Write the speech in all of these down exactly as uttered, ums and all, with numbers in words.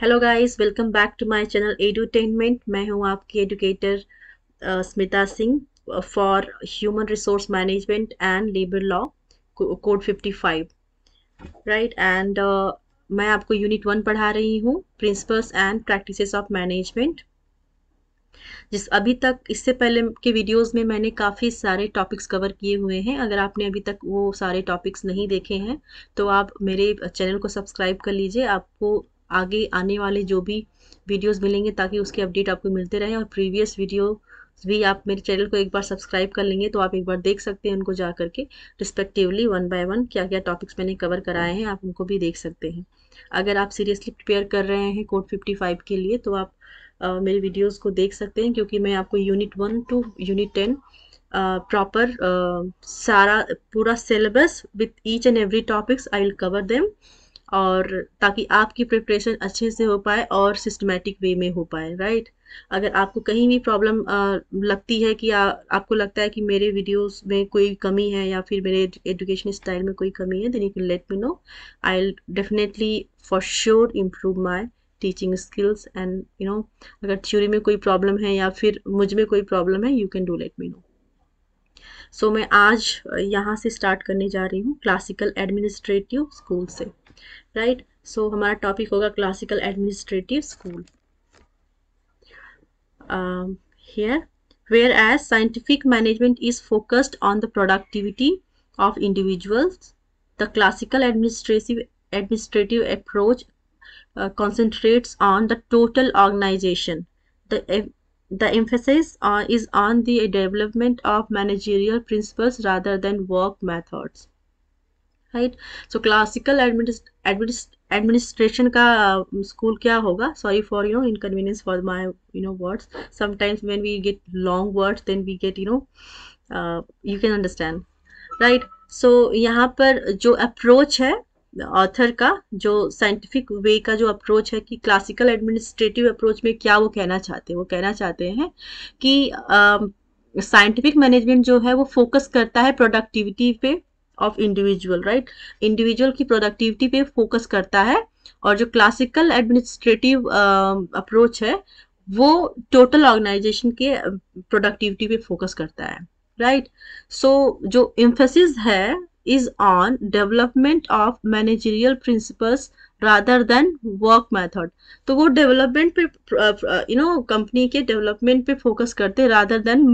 Hello guys, welcome back to my channel edutainment. मैं हूं आपकी educator Smita Singh for human resource management and labour law code fifty five, right. And मैं आपको unit one पढ़ा रही हूं, principles and practices of management. जिस अभी तक इससे पहले के वीडियोस में मैंने काफ़ी सारे टॉपिक्स कवर किए हुए हैं। अगर आपने अभी तक वो सारे टॉपिक्स नहीं देखे हैं तो आप मेरे चैनल को सब्सक्राइब कर लीजिए। आपको आगे आने वाले जो भी वीडियोस मिलेंगे ताकि उसके अपडेट आपको मिलते रहें, और प्रीवियस वीडियो भी आप मेरे चैनल को एक बार सब्सक्राइब कर लेंगे तो आप एक बार देख सकते हैं उनको जा करके रिस्पेक्टिवली वन बाय वन क्या क्या टॉपिक्स मैंने कवर कराए हैं, आप उनको भी देख सकते हैं। अगर आप सीरियसली प्रिपेयर कर रहे हैं कोड फिफ्टी फाइव के लिए तो आप Uh, मेरे वीडियोस को देख सकते हैं, क्योंकि मैं आपको unit one to unit ten proper सारा पूरा syllabus with each and every topics I will cover them, और ताकि आपकी प्रिपरेशन अच्छे से हो पाए और सिस्टमेटिक वे में हो पाए, राइट right? अगर आपको कहीं भी प्रॉब्लम uh, लगती है कि आ, आपको लगता है कि मेरे वीडियोस में कोई कमी है या फिर मेरे एजुकेशन स्टाइल में कोई कमी है, then you can let me know. I will definitely for sure improve my teaching skills and you know, अगर थ्योरी में कोई प्रॉब्लम है या फिर मुझ में कोई प्रॉब्लम है, you can do let me know. So मैं आज यहाँ से स्टार्ट करने जा रही हूँ, क्लासिकल एडमिनिस्ट्रेटिव स्कूल से, राइट right? सो so, हमारा टॉपिक होगा classical administrative school. Here whereas scientific management is focused on the productivity of individuals, the classical administrative administrative approach Uh, concentrates on the total organization. The the emphasis on, is on the development of managerial principles rather than work methods. Right? So classical administ administ administration का school क्या होगा? Sorry for you know inconvenience for my you know words. Sometimes when we get long words, then we get you know uh, you can understand, right? So यहाँ पर जो approach है author का, जो scientific way का जो approach है कि क्लासिकल एडमिनिस्ट्रेटिव अप्रोच में क्या वो कहना चाहते हैं, वो कहना चाहते हैं कि साइंटिफिक uh, मैनेजमेंट जो है वो फोकस करता है प्रोडक्टिविटी पे ऑफ इंडिविजुअल, राइट। इंडिविजुअल की प्रोडक्टिविटी पे फोकस करता है, और जो क्लासिकल एडमिनिस्ट्रेटिव अप्रोच है वो टोटल ऑर्गेनाइजेशन के प्रोडक्टिविटी पे फोकस करता है, राइट right? सो so, जो एम्फेसिस है is on development of managerial principles rather than work method. तो वो development पे you know company के development पे focus करते rather than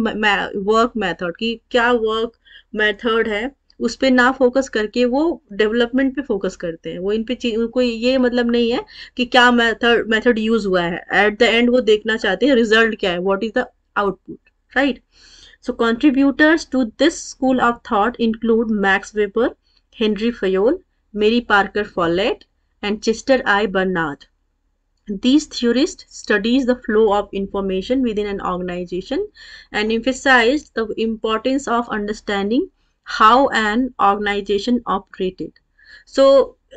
work method, कि क्या work method है उस पर ना फोकस करके वो डेवलपमेंट पे फोकस करते हैं। वो इन पे उनको ये मतलब नहीं है कि क्या मेथड मेथड यूज हुआ है, एट द एंड वो देखना चाहते हैं रिजल्ट क्या है, what is the output, right. So contributors to this school of thought include Max Weber, Henry Fayol, Mary Parker Follett, and Chester I Barnard. These theorists studies the flow of information within an organization and emphasized the importance of understanding how an organization operated. So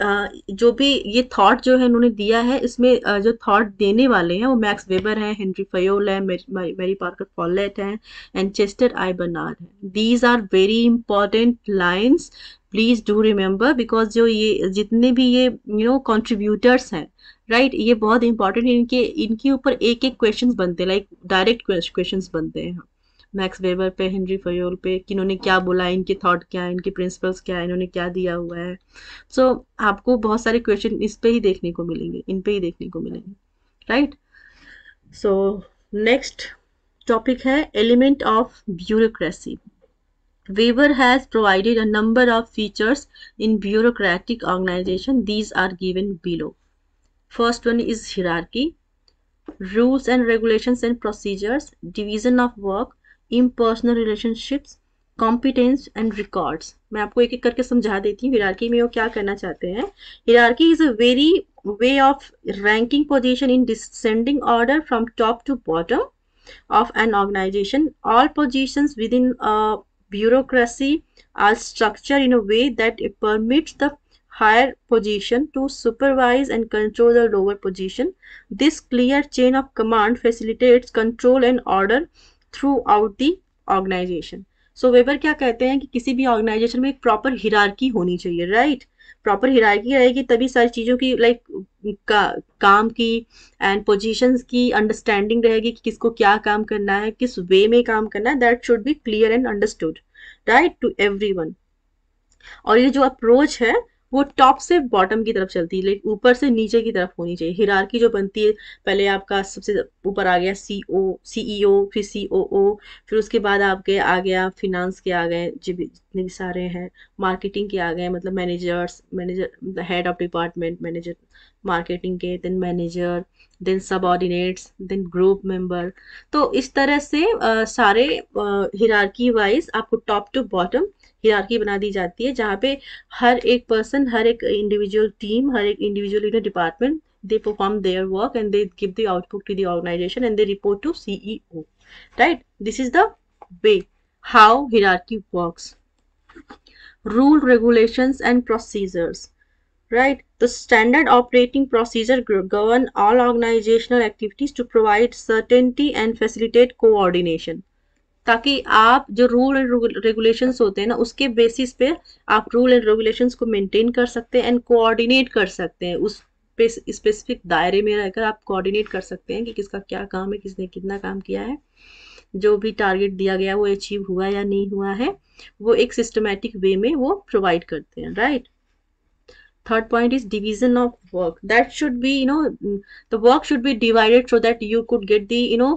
Uh, जो भी ये thought जो है उन्होंने दिया है, इसमें uh, जो थॉट देने वाले हैं वो मैक्स वेबर हैं, हेनरी फयोल है, मैरी पार्कर फॉलेट हैं, एंड चेस्टर आई बर्नार्ड हैं। These are very important lines, please do remember, because जो ये जितने भी ये यू नो कॉन्ट्रीब्यूटर्स हैं, राइट right? ये बहुत इंपॉर्टेंट है। इनके इनके ऊपर एक एक क्वेश्चन बनते हैं, लाइक डायरेक्ट क्वेश्चन बनते हैं मैक्स वेबर पे, हेनरी फयोल पे, कि इन्होंने क्या बोला, इनके थॉट क्या है, इनके प्रिंसिपल्स क्या है, इन्होंने क्या दिया हुआ है। सो so, आपको बहुत सारे क्वेश्चन इस पे ही देखने को मिलेंगे, इन पे ही देखने को मिलेंगे, राइट। सो नेक्स्ट टॉपिक है element of bureaucracy. Weber has provided a number of features in bureaucratic organisation, these are given below. First one is hierarchy, rules and regulations and procedures, division of work, impersonal relationships, competence and records. मैं आपको एक एक करके समझा देती हूँ hierarchy में वो क्या कहना चाहते हैं। Hierarchy is a very way of ranking position in descending order from top to bottom of an organisation. All positions within bureaucracy are structured in a way that permits the higher position to supervise and control the lower position. This clear chain of command facilitates control and order throughout the organization. So Weber क्या कहते हैं कि किसी भी organisation में एक proper hierarchy होनी चाहिए, राइट right? प्रॉपर हायरार्की रहेगी तभी सारी चीज़ों की लाइक like, काम की एंड पोजीशंस की अंडरस्टैंडिंग रहेगी कि किसको क्या काम करना है, किस वे में काम करना है. That should be clear and understood right to everyone. और ये जो अप्रोच है वो टॉप से बॉटम की तरफ चलती है, लेकिन ऊपर से नीचे की तरफ होनी चाहिए. हिरार्की जो बनती है, पहले आपका सबसे ऊपर आ गया सी ओ सी ई ओ, फिर सी ओ ओ, फिर उसके बाद आपके आ गया फिनांस के आ गए जितने भी सारे हैं, मार्केटिंग के आ गए मतलब managers, manager head of department, manager marketing के, then manager, then subordinates, then group member. तो इस तरह से आ, सारे हिरार्की वाइज आपको टॉप टू बॉटम हिरार्की बना दी जाती है, जहाँ पे हर एक पर्सन, हर एक इंडिविजुअल टीम, हर एक individual unit department, they perform their work and they give the output to the organisation and they report to C E O. Right, this is the way how hierarchy works. Rule, regulations and procedures. Right, तो standard operating procedure govern all organisational activities to provide certainty and facilitate coordination. ताकि आप जो rule and regulations होते हैं ना, उसके basis पे आप रूल एंड रेगुलेशंस को मेंटेन कर सकते हैं एंड कोऑर्डिनेट कर सकते हैं. उस स्पेसिफिक दायरे में रहकर आप कोऑर्डिनेट कर सकते हैं कि किसका क्या काम है, किसने कितना काम किया है, जो भी टारगेट दिया गया वो अचीव हुआ या नहीं हुआ है, वो एक सिस्टमेटिक वे में वो प्रोवाइड करते हैं. Right, third point is division of work. That should be, you know, the work should be divided so that you could get the, you know,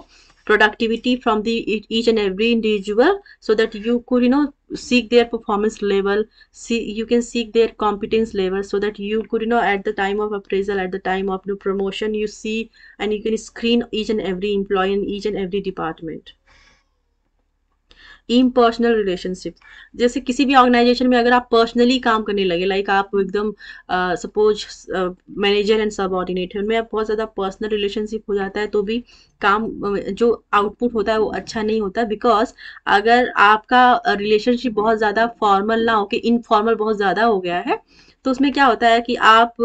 productivity from the each and every individual, so that you could, you know, seek their performance level, see you can seek their competence level, so that you could, you know, at the time of appraisal, at the time of the promotion, you see and you can screen each and every employee in each and every department. Impersonal relationships, जैसे किसी भी organisation में अगर आप personally काम करने लगे, like आप एकदम सपोज मैनेजर एंड सबऑर्डिनेट है, उनमें बहुत ज़्यादा पर्सनल रिलेशनशिप हो जाता है, तो भी काम जो आउटपुट होता है वो अच्छा नहीं होता. बिकॉज अगर आपका रिलेशनशिप बहुत ज़्यादा फॉर्मल ना होके इनफॉर्मल बहुत ज़्यादा हो गया है, तो उसमें क्या होता है कि आप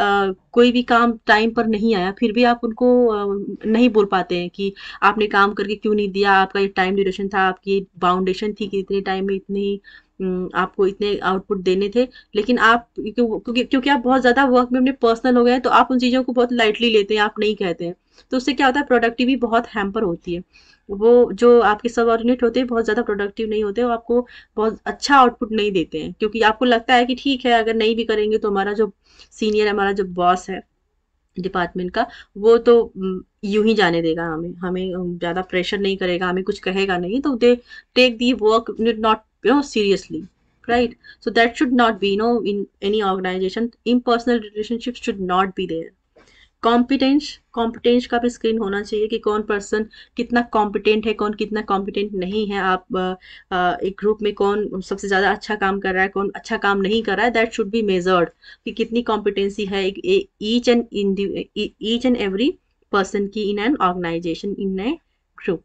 आ, कोई भी काम टाइम पर नहीं आया फिर भी आप उनको आ, नहीं बोल पाते हैं कि आपने काम करके क्यों नहीं दिया, आपका ये टाइम ड्यूरेशन था, आपकी बाउंडेशन थी कि इतने टाइम में इतनी आपको इतने आउटपुट देने थे. लेकिन आप क्योंकि क्योंकि आप बहुत ज़्यादा वर्क में अपने पर्सनल हो गए हैं, तो आप उन चीज़ों को बहुत लाइटली लेते हैं, आप नहीं कहते हैं. तो उससे क्या होता है, प्रोडक्टिविटी बहुत हैम्पर होती है. वो जो आपके सबऑर्डिनेट होते हैं बहुत ज़्यादा प्रोडक्टिव नहीं होते, वो आपको बहुत अच्छा आउटपुट नहीं देते हैं, क्योंकि आपको लगता है कि ठीक है अगर नहीं भी करेंगे तो हमारा जो सीनियर है, हमारा जो बॉस है डिपार्टमेंट का, वो तो यूं ही जाने देगा, हमें हमें ज़्यादा प्रेशर नहीं करेगा, हमें कुछ कहेगा नहीं. तो they take the work not you know seriously, right? So that should not be, you know, in any organization impersonal relationships should not be there. Competence competence का भी स्क्रीन होना चाहिए कि कौन पर्सन कितना कॉम्पिटेंट है, कौन कितना कॉम्पिटेंट नहीं है. आप आ, एक ग्रुप में कौन सबसे ज़्यादा अच्छा काम कर रहा है, कौन अच्छा काम नहीं कर रहा है, दैट शुड बी मेजर्ड कि कितनी कॉम्पिटेंसी है each and each and every person की in an organisation, in a group.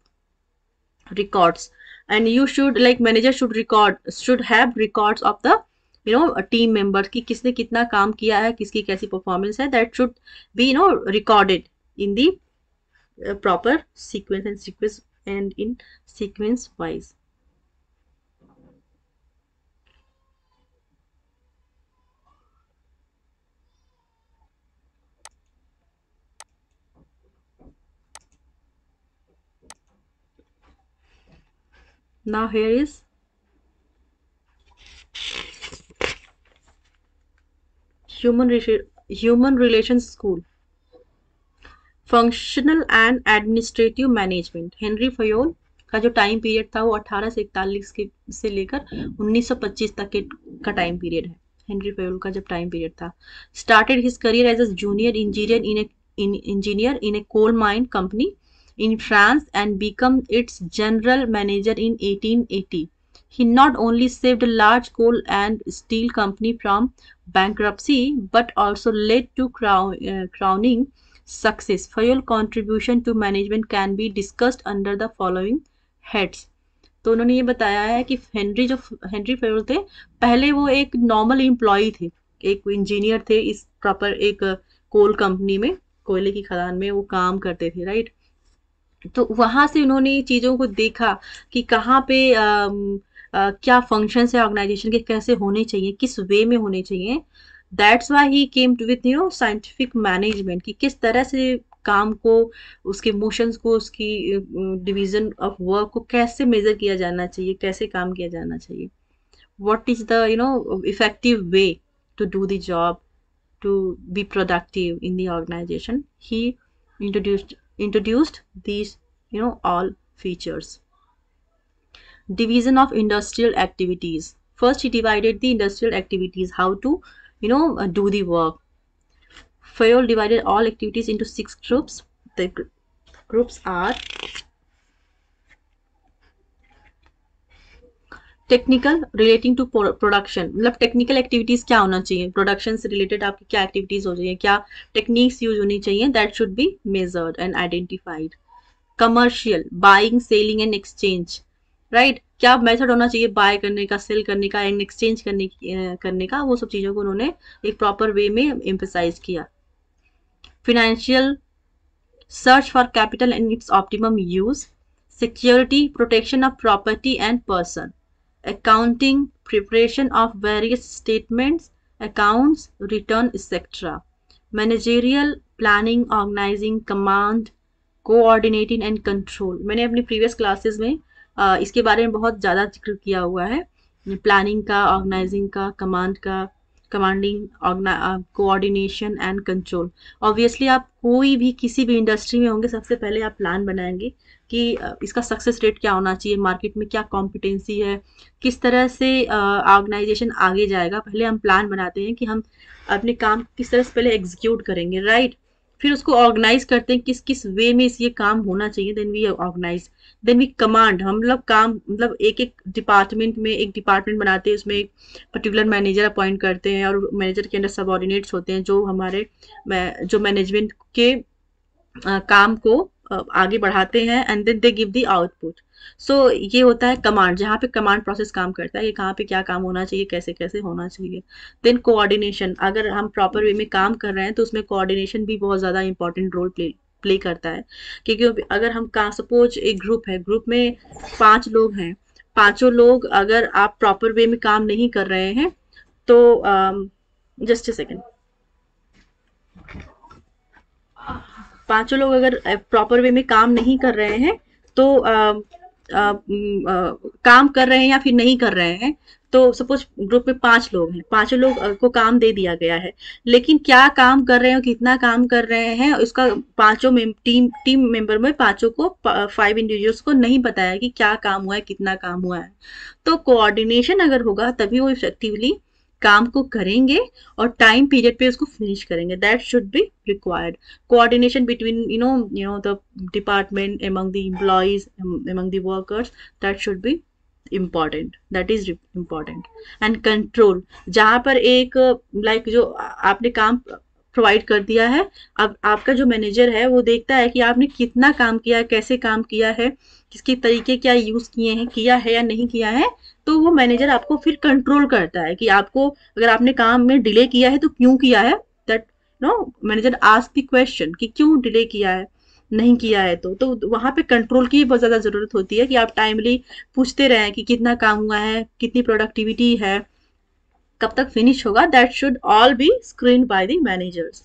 Records, and you should, like manager should record, should have records of the, you know, team members कि किसने कितना काम किया है, किसकी कैसी performance है. That should be, you know, recorded in the uh, proper sequence and sequence and in sequence wise. Now here is human human relations school, functional and administrative management. Henry Fayol का जो time period था वो अठारह सौ इकतालीस के से लेकर उन्नीस सौ पच्चीस तक के का टाइम पीरियड है. हेनरी फयोल का जब टाइम पीरियड था, started his career as a junior engineer in in engineer in a coal mine company in France and become its general manager in eighteen eighty. He not only saved a large coal and steel company from bankruptcy but also led to crown, uh, crowning success. Fayol's contribution to management can be discussed under the following heads. तो उन्होंने ये बताया है कि Henry जो Henry Fayol थे, पहले वो एक नॉर्मल एम्प्लॉय थे, एक इंजीनियर थे इस प्रॉपर एक कोल कंपनी में, कोयले की खदान में वो काम करते थे. राइट, तो वहाँ से उन्होंने चीज़ों को देखा कि कहाँ पे आ, आ, क्या फंक्शंस है ऑर्गेनाइजेशन के, कैसे होने चाहिए, किस वे में होने चाहिए. That's why he came to with you know scientific management, कि किस तरह से काम को, उसके मोशंस को, उसकी डिवीज़न ऑफ वर्क को कैसे मेजर किया जाना चाहिए, कैसे काम किया जाना चाहिए, what is the you know effective way to do the job to be productive in the organisation. He introduced introduced these you know all features. Division of industrial activities. First, he divided the industrial activities, how to you know do the work. Fayol divided all activities into six groups. The gr groups are technical, relating to production. मतलब technical activities क्या होना चाहिए, production से related आपकी क्या activities हो चाहिए, क्या techniques use होनी चाहिए, that should be measured and identified. Commercial, buying, selling and exchange. Right right? क्या मेथड होना चाहिए बाय करने का, सेल करने का एंड एक्सचेंज करने करने का, वो सब चीज़ों को उन्होंने एक प्रॉपर वे में एम्फसाइज किया. Financial, search for capital and its optimum use. Security, protection of property and person. Accounting, preparation of various statements, accounts, return etcetera. Managerial, planning, organising, command, coordinating and control. मैंने अपनी previous classes में Uh, इसके बारे में बहुत ज़्यादा जिक्र किया हुआ है, प्लानिंग का, ऑर्गेनाइजिंग का, कमांड का, commanding, coordination and control. Obviously आप कोई भी किसी भी इंडस्ट्री में होंगे, सबसे पहले आप प्लान बनाएंगे कि uh, इसका सक्सेस रेट क्या होना चाहिए, मार्केट में क्या कॉम्पिटेंसी है, किस तरह से ऑर्गेनाइजेशन uh, आगे जाएगा. पहले हम प्लान बनाते हैं कि हम अपने काम किस तरह से पहले एग्जीक्यूट करेंगे, राइट right? फिर उसको ऑर्गेनाइज करते हैं किस किस वे में इस ये काम होना चाहिए. Then we organise, then we command. हम मतलब काम मतलब एक एक डिपार्टमेंट में एक डिपार्टमेंट बनाते हैं, उसमें एक पर्टिकुलर मैनेजर अपॉइंट करते हैं और मैनेजर के अंदर सबऑर्डिनेट्स होते हैं जो हमारे जो मैनेजमेंट के आ, काम को आ, आगे बढ़ाते हैं and then they give the output. So ये होता है कमांड, जहाँ पे कमांड प्रोसेस काम करता है कि कहाँ पे क्या काम होना चाहिए, कैसे कैसे होना चाहिए. देन कोऑर्डिनेशन, अगर हम प्रॉपर वे में काम कर रहे हैं तो उसमें कोऑर्डिनेशन भी बहुत ज़्यादा इंपॉर्टेंट रोल प्ले प्ले करता है, क्योंकि अगर हम का सपोज एक ग्रुप है, ग्रुप में पाँच लोग हैं, पाँचों लोग अगर आप प्रॉपर वे में काम नहीं कर रहे हैं तो जस्ट अ सेकेंड, पाँचों लोग अगर प्रॉपर वे में काम नहीं कर रहे हैं तो आ, आ, आ, काम कर रहे हैं या फिर नहीं कर रहे हैं, तो सपोज ग्रुप में पांच लोग हैं, पांचों लोग को काम दे दिया गया है, लेकिन क्या काम कर रहे हैं, कितना काम कर रहे हैं, उसका पांचों में टीम टीम मेंबर में पांचों को, फाइव इंडिविजुअल्स को नहीं पता है कि क्या काम हुआ है, कितना काम हुआ है. तो कोऑर्डिनेशन अगर होगा तभी वो इफेक्टिवली काम को करेंगे और टाइम पीरियड पे उसको फिनिश करेंगे. That should be required. Coordination between you know you know the department, among the employees, among the workers, that should be important, that is important. And control, जहाँ पर एक लाइक like, जो आपने काम provide कर दिया है, अब आपका जो मैनेजर है वो देखता है कि आपने कितना काम किया है, कैसे काम किया है, किसके तरीके क्या यूज़ किए हैं, किया है या नहीं किया है, तो वो मैनेजर आपको फिर कंट्रोल करता है कि आपको अगर आपने काम में डिले किया है तो क्यों किया है. That no manager ask the question कि क्यों डिले किया है, नहीं किया है तो तो वहाँ पे कंट्रोल की बहुत ज़्यादा ज़रूरत होती है कि आप टाइमली पूछते रहें कि कितना काम हुआ है, कितनी प्रोडक्टिविटी है, कब तक फिनिश होगा. That should all be screen by the managers,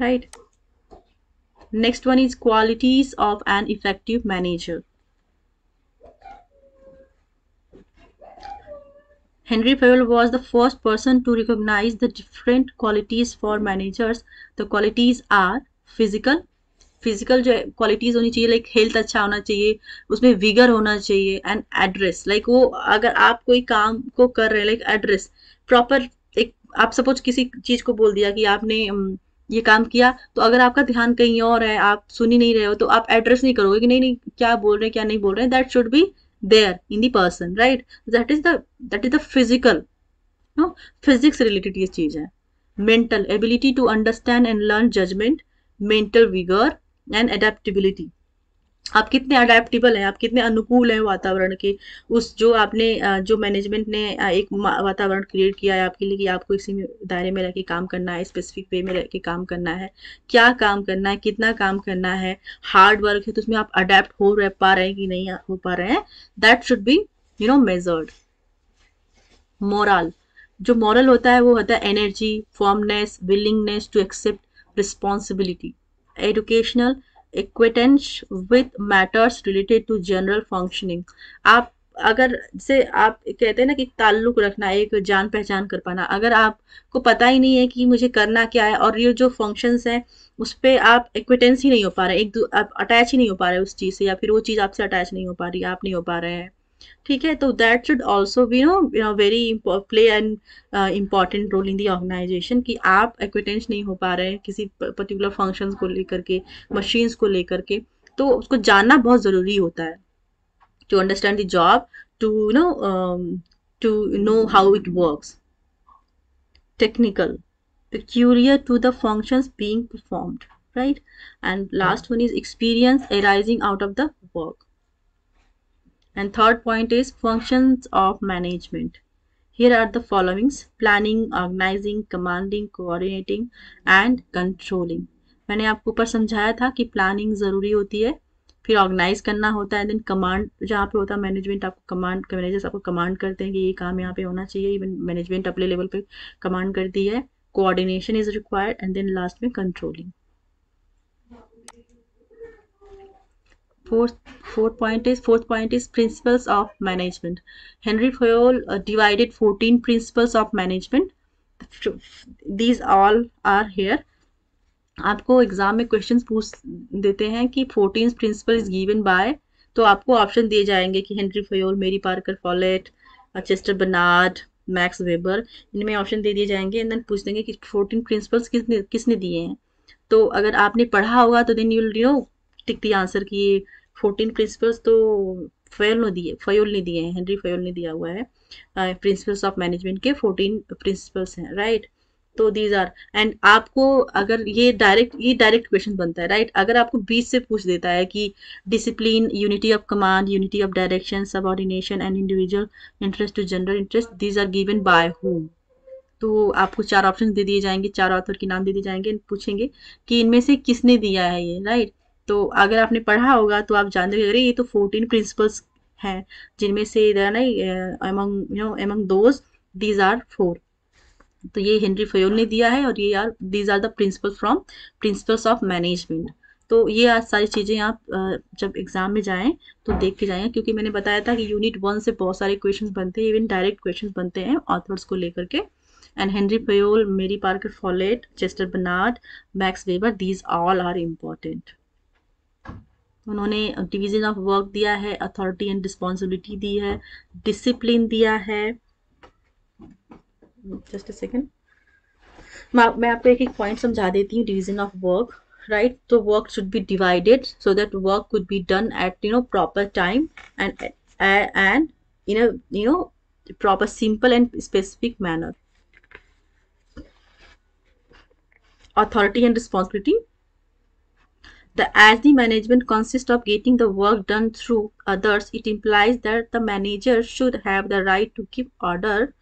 right. Next one is qualities of an effective manager. Henry Fayol was the first person to recognize the different qualities for managers. The qualities are physical. Physical जो qualities होनी चाहिए, like health अच्छा होना चाहिए, उसमें vigor होना चाहिए, and address. Like वो अगर आप कोई काम को कर रहे हैं, like address proper. एक आप सपोज किसी चीज़ को बोल दिया कि आपने ये काम किया, तो अगर आपका ध्यान कहीं और है, आप सुन ही नहीं रहे हो, तो आप address नहीं करोगे कि नहीं नहीं क्या बोल रहे हैं, क्या नहीं बोल रहे हैं. That should be there in the person, right? That is the that is the physical, no physics related ये चीज़ है. Mental ability to understand and learn judgment, mental vigor and adaptability. आप कितने adaptable हैं, आप कितने अनुकूल हैं वातावरण के, उस जो आपने जो मैनेजमेंट ने एक वातावरण क्रिएट किया है आपके लिए कि आपको इसी में दायरे में रह के काम करना है, स्पेसिफिक वे में रह के काम करना है, क्या काम करना है, कितना काम करना है, हार्ड वर्क है तो उसमें आप अडेप्ट हो रह पा रहे हैं कि नहीं हो पा रहे हैं. That should be you know measured. Moral, जो मॉरल होता है वो होता है energy, firmness, willingness to accept responsibility. Educational acquaintance with matters related to general functioning. आप अगर से आप कहते हैं ना कि ताल्लुक रखना, एक जान पहचान कर पाना, अगर आपको पता ही नहीं है कि मुझे करना क्या है और ये जो फंक्शंस हैं उस पर आप एक्विटेंस ही नहीं हो पा रहे, एक दू आप अटैच ही नहीं हो पा रहे उस चीज़ से, या फिर वो चीज़ आपसे अटैच नहीं हो पा रही, आप नहीं हो पा रहे हैं, ठीक है। तो that should also be no you know very play and important role in the organisation कि आप एक्विटेंस नहीं हो पा रहे हैं किसी पर्टिकुलर फंक्शंस को लेकर के, मशीन्स को लेकर के, तो उसको जानना बहुत ज़रूरी होता है to understand the job, to you know um, to know how it works. Technical, peculiar to the functions being performed, right? And last one is experience arising out of the work. And third point is functions of management. Here are the followings: planning, organizing, commanding, coordinating and controlling. मैंने आपको ऊपर समझाया था कि planning जरूरी होती है, फिर ऑर्गेनाइज करना होता है, देन कमांड जहाँ पे होता है मैनेजमेंट, आपको कमांड मैनेजर्स आपको कमांड करते हैं कि ये काम यहाँ पे होना चाहिए, इवन मैनेजमेंट अपने लेवल पे कमांड करती है, coordination is required and then last में controlling. Fourth fourth point is fourth point is principles of management. Henri Fayol divided fourteen principles of management, these all are here. आपको exam में questions पूछ देते हैं कि fourteen principle is given by, तो आपको option दिए जाएंगे कि Henri Fayol, Mary Parker Follett, Chester Barnard, Max Weber, इनमें ऑप्शन दे दिए जाएंगे एंड देन पूछ देंगे कि फोर्टीन प्रिंसिपल्स किसने किसने दिए हैं। तो अगर आपने पढ़ा होगा तो then you'll you know tick the answer कि ये फोर्टीन प्रिंसिपल्स तो फयोल ने दिए फयोल ने दिए हैं, हेनरी फयोल ने दिया हुआ है। प्रिंसिपल्स ऑफ मैनेजमेंट के फोर्टीन प्रिंसिपल्स हैं, राइट। तो दीज आर एंड आपको अगर ये डायरेक्ट ये डायरेक्ट क्वेश्चन बनता है, राइट। अगर आपको बीच से पूछ देता है कि discipline, unity of command, unity of direction, subordination and individual interest to general interest, these are given by whom, तो आपको चार ऑप्शन दे दिए जाएंगे, चार ऑथर के नाम दे दिए जाएंगे, पूछेंगे कि इनमें से किसने दिया है ये, राइट। तो अगर आपने पढ़ा होगा तो आप जानते हो, अरे ये तो फोर्टीन प्रिंसिपल्स हैं जिनमें से among you know among those these are four. तो ये हेनरी फयोल ने दिया है और ये यार these are the principles from principles of management. तो ये आज सारी चीज़ें आप जब एग्जाम में जाएं तो देख के जाएं, क्योंकि मैंने बताया था कि यूनिट वन से बहुत सारे क्वेश्चंस बनते हैं, इवन डायरेक्ट क्वेश्चंस बनते हैं ऑथर्स को लेकर के। And Henri Fayol, Mary Parker Follett, Chester Barnard, Max Weber, these all are important. उन्होंने डिवीजन ऑफ वर्क दिया है, अथॉरिटी एंड रिस्पॉन्सिबिलिटी दी है, डिसिप्लिन दिया है। जस्ट अ सेकेंड, मैं आपको एक एक पॉइंट समझा देती हूँ। डिवीजन ऑफ वर्क, राइट, तो work should be divided so that work could be done at you know proper time and and in a you know proper simple and specific manner. Authority and responsibility, the as the management consists of getting the work done through others, it implies that the manager should have the right to give order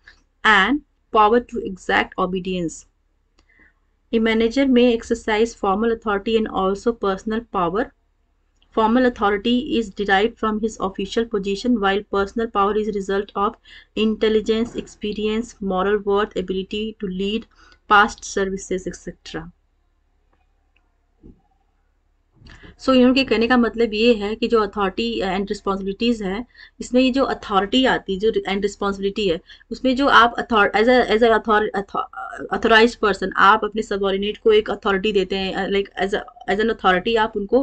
and power to exact obedience. A manager may exercise formal authority and also personal power. Formal authority is derived from his official position, while personal power is a result of intelligence, experience, moral worth, ability to lead, past services, et cetera. So इनके कहने का मतलब ये है कि जो authority and responsibilities है, इसमें ये जो अथॉरिटी आती जो एंड रिस्पॉन्सिबिलिटी है, उसमें जो आप एज एज अथॉराइज्ड पर्सन आप अपने सबऑर्डिनेट को एक अथॉरिटी देते हैं, like as as an authority आप उनको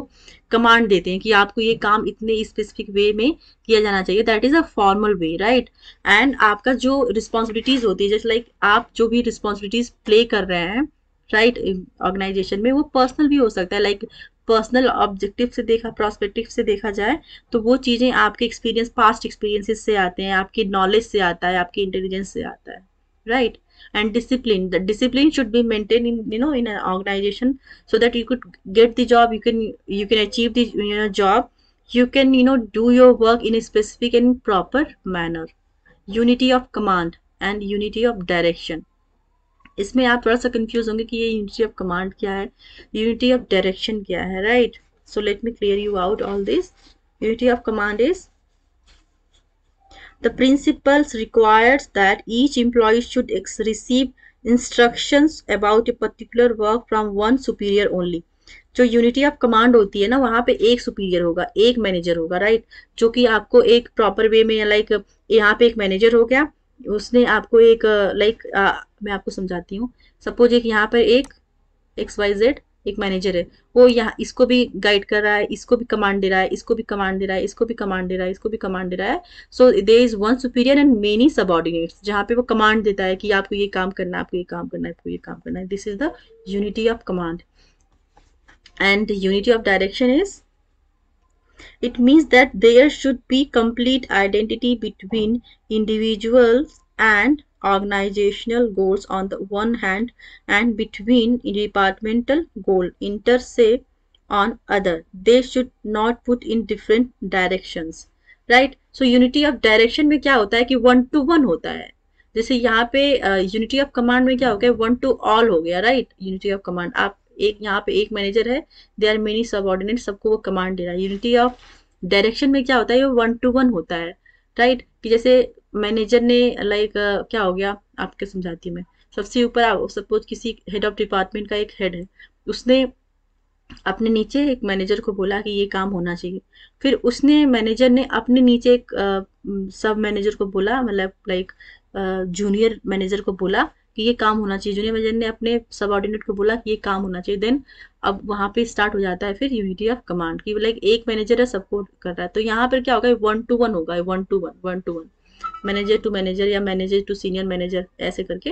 कमांड देते हैं कि आपको ये काम इतने स्पेसिफिक वे में किया जाना चाहिए, that is a formal way, right. And आपका जो रिस्पॉन्सिबिलिटीज़ होती है, जस्ट लाइक आप जो भी रिस्पॉन्सिबिलिटीज़ प्ले कर रहे हैं, राइट, ऑर्गेनाइजेशन में, वो पर्सनल भी हो सकता है, लाइक पर्सनल ऑब्जेक्टिव से देखा प्रॉस्पेक्टिव से देखा जाए तो वो चीज़ें आपके एक्सपीरियंस पास्ट एक्सपीरियंसेस से आते हैं, आपके नॉलेज से आता है, आपके इंटेलिजेंस से आता है, right. And discipline, the discipline should be maintain in you know in an organization so that you could get the job, you can you can achieve the you know job, you can you know do your work in specific and proper manner. Unity of command and unity of direction, इसमें आप थोड़ा सा confuse होंगे कि ये unity of command क्या है, unity of direction क्या है, right. So let me clear you out all this. Unity of command is The principles requires that each employee should receive instructions about a particular work from one superior only. जो unity of command होती है ना, वहाँ पे एक superior होगा, एक manager होगा, राइट, जो कि आपको एक प्रॉपर वे में, लाइक यहाँ पे एक मैनेजर हो गया, उसने आपको एक लाइक मैं आपको समझाती हूँ, सपोज एक यहाँ पर एक एक्स वाई जेड एक मैनेजर है, वो यहाँ इसको भी गाइड कर रहा है, इसको भी कमांड दे रहा है, इसको भी कमांड दे रहा है, इसको भी कमांड दे रहा है, इसको भी कमांड दे रहा है. So there is one superior and many subordinates, जहाँ पे वो कमांड देता है कि आपको ये काम करना है, आपको ये काम करना है, आपको ये काम करना है. This is the unity of command. And unity of direction is, it means that there should be complete identity between individuals and organizational goals on the one hand, and between departmental goal interse on other. They should not put in different directions, right? So unity of direction में क्या होता है कि one to one होता है. जैसे यहाँ पे unity of command में क्या हो गया, one to all हो गया, right? Unity of command, आप एक यहाँ पे एक मैनेजर है, देयर मेनी सबऑर्डिनेट, सबको वो कमांड दे रहा है. यूनिटी ऑफ डायरेक्शन में क्या होता है, ये वन टू वन होता है, राइट right? कि जैसे मैनेजर ने लाइक like, uh, क्या हो गया, आपके समझाती हूँ मैं, सबसे ऊपर सपोज किसी हेड ऑफ डिपार्टमेंट का एक हेड है, उसने अपने नीचे एक मैनेजर को बोला कि ये काम होना चाहिए, फिर उसने मैनेजर ने अपने नीचे एक uh, सब मैनेजर को बोला, मतलब लाइक जूनियर मैनेजर को बोला कि ये काम होना चाहिए, जूनियर मैनेजर ने अपने सबऑर्डिनेट को बोला कि ये काम होना चाहिए, देन अब वहाँ पे स्टार्ट हो जाता है फिर यूनिटी ऑफ कमांड की लाइक एक मैनेजर है सबको कर रहा है. तो यहाँ पर क्या होगा, वन टू वन होगा, one to one, one to one, manager to manager या मैनेजर टू सीनियर मैनेजर, ऐसे करके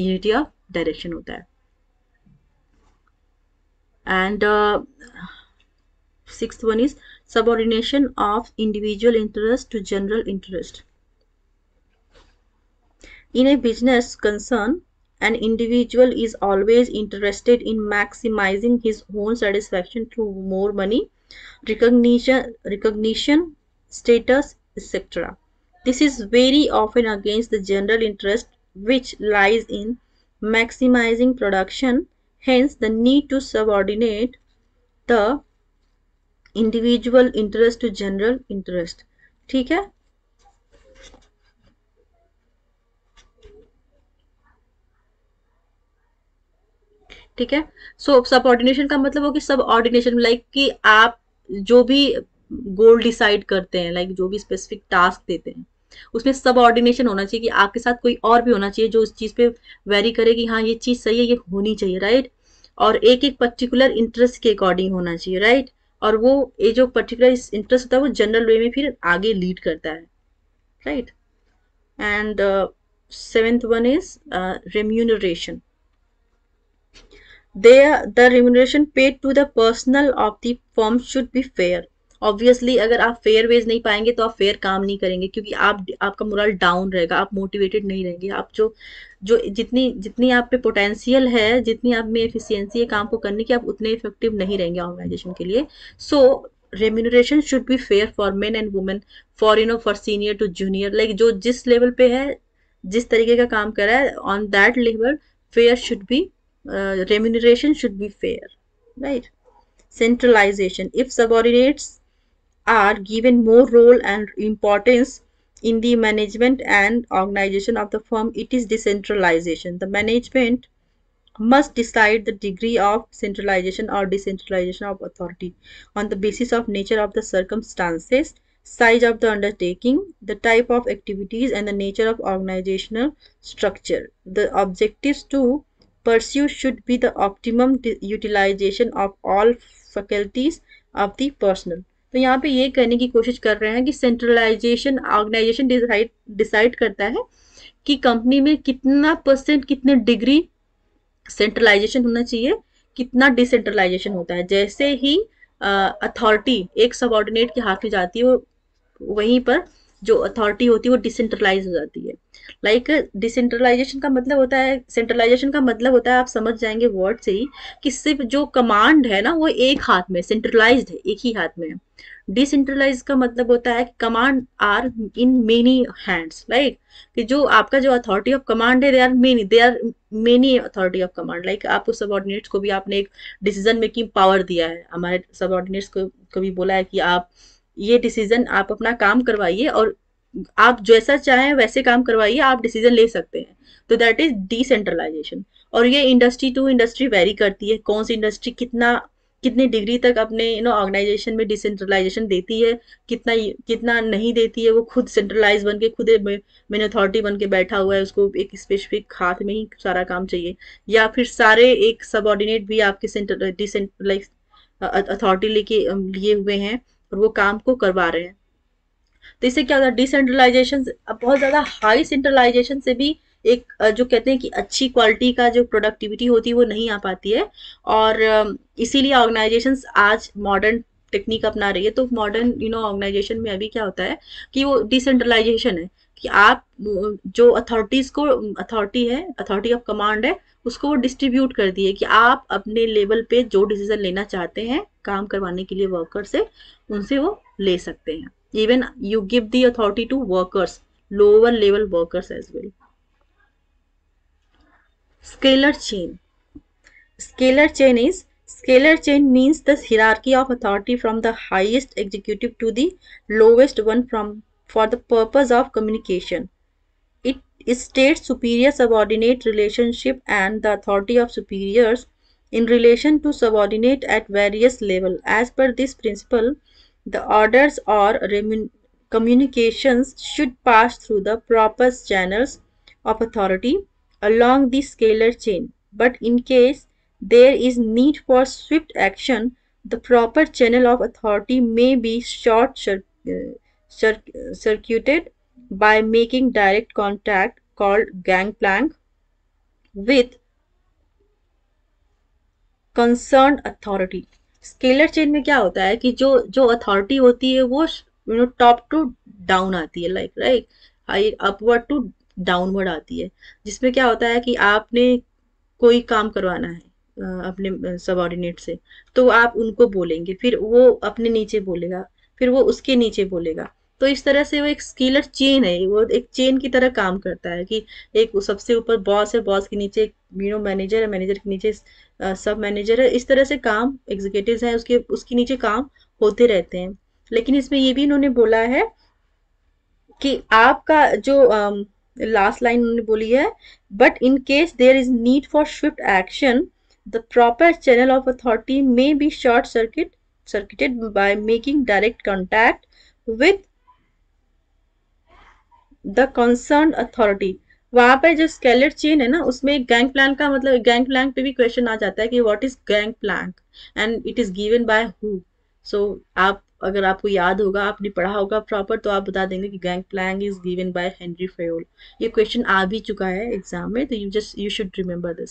यूनिटी ऑफ डायरेक्शन होता है. And sixth one is subordination of individual interest to general interest. In a business concern, an individual is always interested in maximizing his own satisfaction through more money, recognition, recognition, status, et cetera. This is very often against the general interest, which lies in maximizing production. Hence, the need to subordinate the individual interest to general interest. ठीक है? ठीक है. सो subordination का मतलब हो कि subordination like कि आप जो भी गोल डिसाइड करते हैं, लाइक जो भी स्पेसिफिक टास्क देते हैं, उसमें सबऑर्डिनेशन होना चाहिए कि आपके साथ कोई और भी होना चाहिए जो उस चीज़ पे वेरी करे कि हाँ ये चीज़ सही है, ये होनी चाहिए, राइट. और एक एक पर्टिकुलर इंटरेस्ट के अकॉर्डिंग होना चाहिए, राइट. और वो ये जो पर्टिकुलर इंटरेस्ट होता है वो जनरल वे में फिर आगे लीड करता है, right. And seventh one is remuneration. There, the remuneration paid to the personnel of the firm should be fair. Obviously, अगर आप fair wage नहीं पाएंगे तो आप fair काम नहीं करेंगे, क्योंकि आप आपका मोरल डाउन रहेगा, आप मोटिवेटेड नहीं रहेंगे, आप जो जो जितनी जितनी आप पे पोटेंशियल है, जितनी आप में एफिशिएंसी है काम को करने की, आप उतने इफेक्टिव नहीं रहेंगे ऑर्गेनाइजेशन के लिए. So remuneration should be fair for men and women, for you know, for senior to junior, like जो जिस लेवल पे है, जिस तरीके का काम कर रहा है, on that level fair should be Uh, remuneration should be fair, right? Centralization. If subordinates are given more role and importance in the management and organization of the firm, it is decentralization. The management must decide the degree of centralization or decentralization of authority on the basis of nature of the circumstances, size of the undertaking, the type of activities, and the nature of organizational structure. The objectives to pursue should be the optimum utilization of all faculties of the personnel. तो यहाँ पे ये कहने की कोशिश कर रहे हैं कि सेंट्रलाइजेशन ऑर्गेनाइजेशन डिसाइड डिसाइड करता है कि कंपनी में कितना परसेंट, कितने डिग्री सेंट्रलाइजेशन होना चाहिए, कितना डिसेंट्रलाइजेशन होता है. जैसे ही अथॉरिटी एक सबऑर्डिनेट के हाथ में जाती है, वो वहीं पर जो अथॉरिटी होती है वो डिसेंट्रलाइज हो जाती है. लाइक like, डिसेंट्रलाइजेशन का मतलब होता है, सेंट्रलाइजेशन का मतलब होता है, आप समझ जाएंगे वर्ड से ही, कि सिर्फ जो कमांड है ना वो एक हाथ में सेंट्रलाइज्ड है, एक ही हाथ में है. डिसेंट्रलाइज का मतलब होता है कि command are in many hands, right, कि जो आपका जो अथॉरिटी ऑफ कमांड है, they are many they are many authority of command. Like आपको सबऑर्डिनेट्स को भी आपने एक डिसीजन मेकिंग पावर दिया है, हमारे सबऑर्डिनेट्स को, को भी बोला है कि आप ये डिसीजन, आप अपना काम करवाइए और आप जैसा चाहें वैसे काम करवाइए, आप डिसीजन ले सकते हैं, तो दैट इज डिसेंट्रलाइजेशन। और ये इंडस्ट्री टू इंडस्ट्री वेरी करती है, कौन सी इंडस्ट्री कितना कितनी डिग्री तक अपने यू नो ऑर्गेनाइजेशन में डिसेंट्रलाइजेशन देती है, कितना कितना नहीं देती है। वो खुद सेंट्रलाइज बन के, खुद मैन अथॉरिटी बन के बैठा हुआ है, उसको एक स्पेसिफिक हाथ में ही सारा काम चाहिए, या फिर सारे एक सबऑर्डिनेट भी आपके सेंट्रल डिसेंट्रलाइज अथॉरिटी लेके लिए हुए हैं और वो काम को करवा रहे हैं। तो इससे क्या होता है, डिसेंट्रलाइजेशन बहुत ज़्यादा हाई सेंट्रलाइजेशन से भी एक जो कहते हैं कि अच्छी क्वालिटी का जो प्रोडक्टिविटी होती है वो नहीं आ पाती है, और इसीलिए ऑर्गेनाइजेशंस आज मॉडर्न टेक्निक अपना रही है। तो मॉडर्न यू नो ऑर्गेनाइजेशन में अभी क्या होता है कि वो डिसेंट्रलाइजेशन है कि आप जो अथॉरिटीज़ को अथॉरिटी है, अथॉरिटी ऑफ कमांड है, उसको वो डिस्ट्रीब्यूट कर दिए कि आप अपने लेवल पे जो डिसीजन लेना चाहते हैं काम करवाने के लिए वर्कर से, उनसे वो ले सकते हैं। Even you give the authority to workers, lower level workers as well. Scalar chain. Scalar chain is scalar chain means the hierarchy of authority from the highest executive to the lowest one from for the purpose of communication. It states superior subordinate relationship and the authority of superiors in relation to subordinate at various level. As per this principle, the orders or communications should pass through the proper channels of authority along the scalar chain, but in case there is need for swift action, the proper channel of authority may be short cir cir circuited by making direct contact, called gangplank, with concerned authority. Scalar chain में क्या होता है कि जो जो authority होती है वो you know top to down आती है, like right, high upward to downward आती है, जिसमें क्या होता है कि आपने कोई काम करवाना है अपने सबऑर्डिनेट से, तो आप उनको बोलेंगे, फिर वो अपने नीचे बोलेगा, फिर वो उसके नीचे बोलेगा। तो इस तरह से वो एक स्केलर चेन है, वो एक चेन की तरह काम करता है कि एक सबसे ऊपर बॉस है, बॉस के नीचे यू नो मैनेजर है, मैनेजर के नीचे सब मैनेजर है, इस तरह से काम एग्जीक्यूटिव्स हैं, उसके उसके नीचे काम होते रहते हैं। लेकिन इसमें ये भी इन्होंने बोला है कि आपका जो आम, लास्ट लाइन उन्होंने बोली है, but in case there is need for swift action the proper channel of authority may be short circuit circuited by making direct contact with the concern authority. वहां पर जो स्केलर चेन है ना, उसमें gang plan का मतलब, gang plan पे भी क्वेश्चन आ जाता है कि what is gang plan and it is given by who. सो आप अगर आपको याद होगा, आपने पढ़ा होगा प्रॉपर, तो आप बता देंगे कि gang plan is given by Henri Fayol. ये क्वेश्चन आ भी चुका है एग्जाम में, तो you just you should remember this.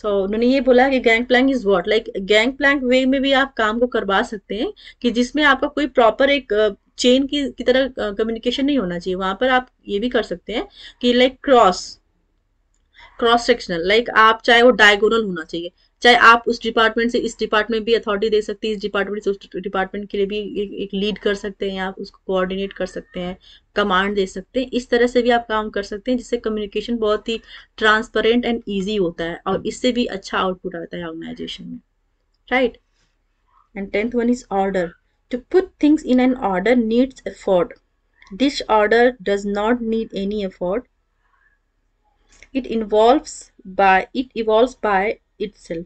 So उन्होंने ये बोला कि gang plan is what, like gang plan way में भी आप काम को करवा सकते हैं कि जिसमें आपका कोई प्रॉपर एक चेन uh, की, की तरह कम्युनिकेशन uh, नहीं होना चाहिए। वहाँ पर आप ये भी कर सकते हैं कि like cross cross sectional, like आप चाहे वो डायगोनल होना चाहिए, चाहे आप उस डिपार्टमेंट से इस डिपार्टमेंट भी अथॉरिटी दे सकती है, इस डिपार्टमेंट से उस डिपार्टमेंट के लिए भी एक, एक लीड कर सकते हैं, आप उसको कोऑर्डिनेट कर सकते हैं, कमांड दे सकते हैं। इस तरह से भी आप काम कर सकते हैं, जिससे कम्युनिकेशन बहुत ही ट्रांसपेरेंट एंड इजी होता है, और इससे भी अच्छा आउटपुट आता है ऑर्गेनाइजेशन में, right. And tenth one is order. To put things in an order needs effort, this order does not need any effort, it involves by it evolves by itself.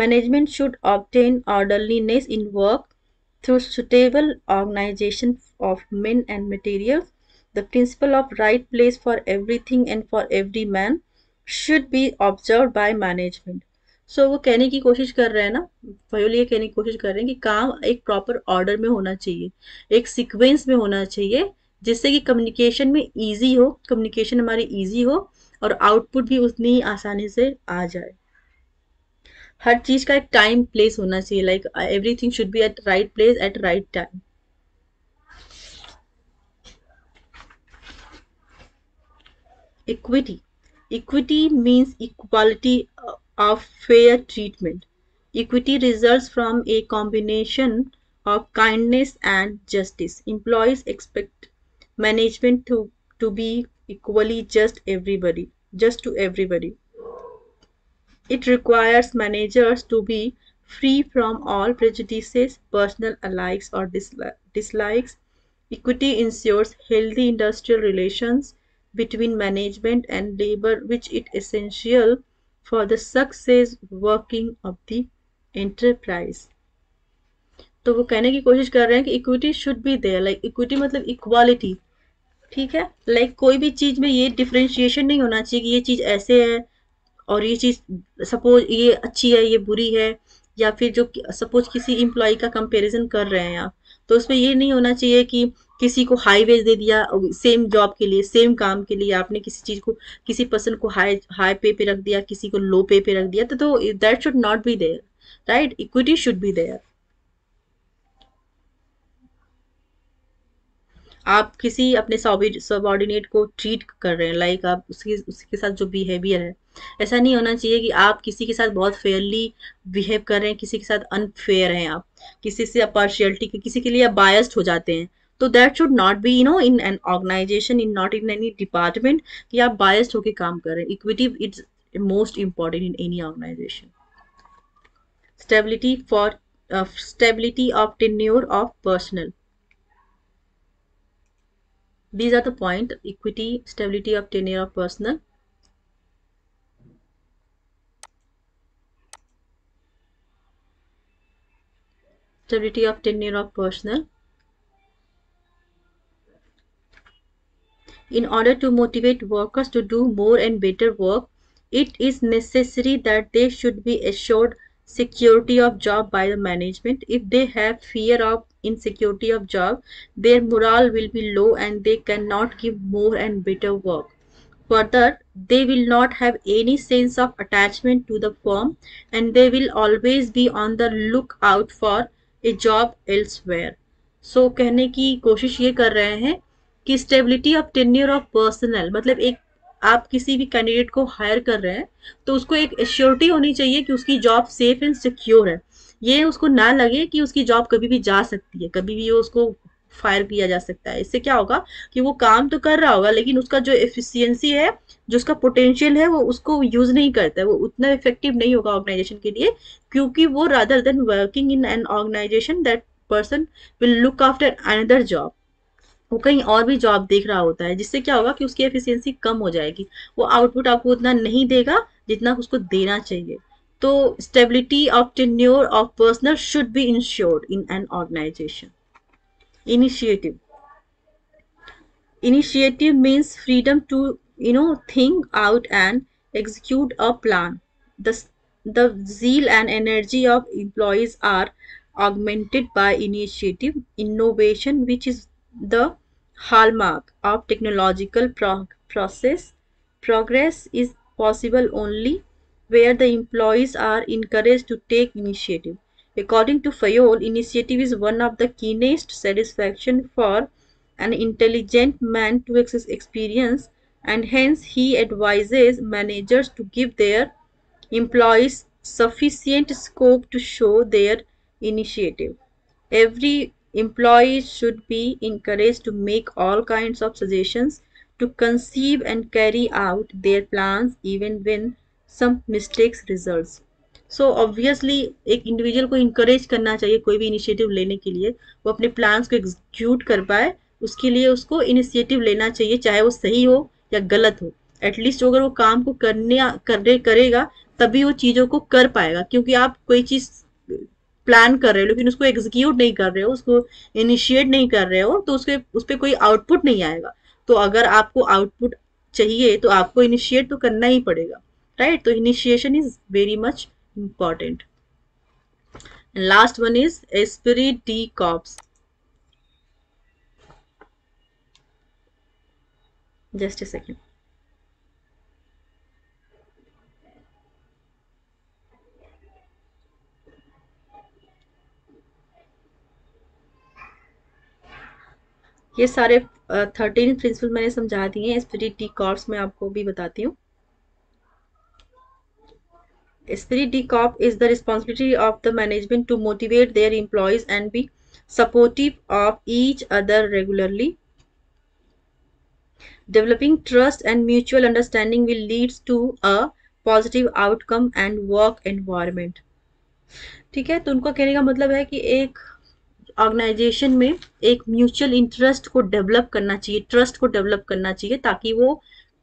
Management should obtain orderliness in work through suitable organization of men and materials. The principle of right place for everything and for every man should be observed by management. So वो कहने की कोशिश कर रहे हैं ना, Fayol ये कहने की कोशिश कर रहे हैं कि काम एक प्रॉपर ऑर्डर में होना चाहिए, एक सीक्वेंस में होना चाहिए, जिससे कि कम्युनिकेशन में ईजी हो, कम्युनिकेशन हमारी ईजी हो और आउटपुट भी उतनी ही आसानी से आ जाए। हर चीज का एक टाइम प्लेस होना चाहिए, like everything should be at right place at right time. Equity, equity means equality of fair treatment. Equity results from a combination of kindness and justice. Employees expect management to to be equally just everybody just to everybody. It requires managers to be free from all prejudices, personal likes or dislikes, Equity ensures healthy industrial relations between management and labor, which is essential for the success working of the enterprise. तो वो कहने की कोशिश कर रहे हैं कि equity should be there, like equity मतलब equality, ठीक है, like कोई भी चीज में ये differentiation नहीं होना चाहिए कि ये चीज ऐसे है और ये चीज suppose ये अच्छी है ये बुरी है, या फिर जो सपोज किसी एम्प्लॉय का कंपैरिजन कर रहे हैं आप, तो उसमें ये नहीं होना चाहिए कि किसी को हाई वेज दे दिया सेम जॉब के लिए, सेम काम के लिए आपने किसी चीज को, किसी पर्सन को हाई हाई पे पे रख दिया, किसी को लो पे पे रख दिया, तो that should not be there, right. Equity should be there. आप किसी अपने सबऑर्डिनेट को ट्रीट कर रहे हैं, लाइक like आप उसकी उसके साथ जो बिहेवियर है, ऐसा नहीं होना चाहिए कि आप किसी के साथ बहुत फेयरली बिहेव कर रहे हैं, किसी के साथ अनफेयर हैं, आप किसी से पार्शियलिटी के, किसी के लिए आप बायस्ड हो जाते हैं, तो that should not be you know in an organisation, in not in any department कि आप बायस्ड होकर काम कर रहे हैं. Equity it's most important in any organisation. Stability for stability of tenure of personal. These are the point: equity, stability of tenure of personnel. Stability of tenure of personnel. In order to motivate workers to do more and better work, it is necessary that they should be assured security of job by the management. If they have fear of insecurity of job, their morale will be low and they cannot give more and better work. Further, they will not have any sense of attachment to the firm and they will always be on the lookout for a job elsewhere. So कहने की कोशिश ये कर रहे हैं कि stability of tenure of personnel, मतलब एक आप किसी भी कैंडिडेट को हायर कर रहे हैं तो उसको एक एश्योरिटी होनी चाहिए कि उसकी जॉब सेफ एंड सिक्योर है, ये उसको ना लगे कि उसकी जॉब कभी भी जा सकती है, कभी भी उसको फायर किया जा सकता है. इससे क्या होगा कि वो काम तो कर रहा होगा लेकिन उसका जो एफिशिएंसी है, जो उसका पोटेंशियल है, वो उसको यूज नहीं करता है, वो उतना इफेक्टिव नहीं होगा ऑर्गेनाइजेशन के लिए, क्योंकि वो rather than working in an organisation that person will look after another job, वो कहीं और भी जॉब देख रहा होता है, जिससे क्या होगा कि उसकी एफिशिएंसी कम हो जाएगी, वो आउटपुट आपको उतना नहीं देगा जितना उसको देना चाहिए. तो stability of tenure of personnel should be ensured in an organization. Initiative. Initiative means freedom to, think out and execute a plan. The zeal and energy of employees are augmented by initiative, innovation, which is the hallmark of technological progress is possible only where the employees are encouraged to take initiative. According to Fayol, initiative is one of the keenest satisfaction for an intelligent man to experience, and hence he advises managers to give their employees sufficient scope to show their initiative. Every employees should be encouraged to make all kinds of suggestions, to conceive and carry out their plans even when some mistakes results. So obviously एक individual को encourage करना चाहिए कोई भी initiative लेने के लिए, वो अपने plans को execute कर पाए, उसके लिए उसको initiative लेना चाहिए, चाहे वो सही हो या गलत हो, at least अगर वो काम को करने करे करेगा तभी वो चीज़ों को कर पाएगा, क्योंकि आप कोई चीज़ प्लान कर रहे हो लेकिन उसको एग्जीक्यूट नहीं कर रहे हो, उसको इनिशिएट नहीं कर रहे हो, तो उसके उस पर कोई आउटपुट नहीं आएगा. तो अगर आपको आउटपुट चाहिए तो आपको इनिशिएट तो करना ही पड़ेगा, राइट. तो initiation is very much important. Last one is esprit de corps. Just a second. ये सारे थर्टीन प्रिंसिपल मैंने समझा दिए हैं. एस्पिरी डी कॉर्प्स में आपको भी बताती हूँ. Esprit de corps is the responsibility of the management to motivate their employees and be supportive of each other regularly. Developing trust and mutual understanding will leads to a positive outcome and work environment. ठीक है, तो उनका कहने का मतलब है कि एक ऑर्गेनाइजेशन में एक म्यूचुअल इंटरेस्ट को डेवलप करना चाहिए, ट्रस्ट को डेवलप करना चाहिए, ताकि वो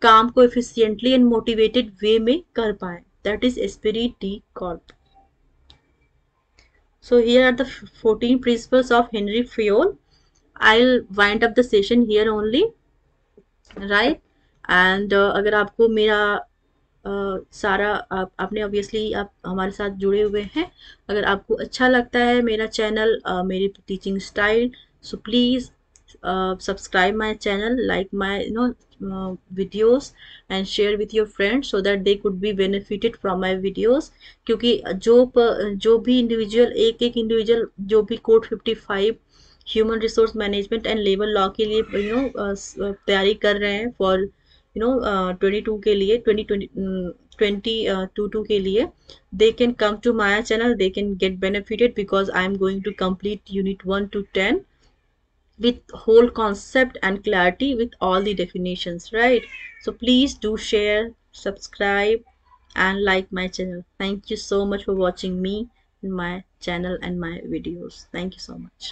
काम को एफिशिएंटली एंड मोटिवेटेड वे में कर पाए. That is spirit de corps. So here are the fourteen principles of Henry Fayol. I'll wind up the session here only, right? And uh, अगर आपको मेरा uh, सारा आप, आपने obviously आप हमारे साथ जुड़े हुए हैं, अगर आपको अच्छा लगता है मेरा चैनल, uh, मेरी teaching style, so please uh, subscribe my channel, like my you know uh, videos and share with your friends so that they could be benefited from my videos. क्योंकि जो जो भी इंडिविजुअल एक एक individual जो भी code fifty five, human resource management and labour law के लिए यू नो तैयारी कर रहे हैं for you know twenty two के लिए twenty twenty twenty two two के लिए, they can come to my channel, they can get benefited because I am going to complete unit one to ten with whole concept and clarity with all the definitions, right? So please do share, subscribe and like my channel. Thank you so much for watching me, my channel and my videos. Thank you so much.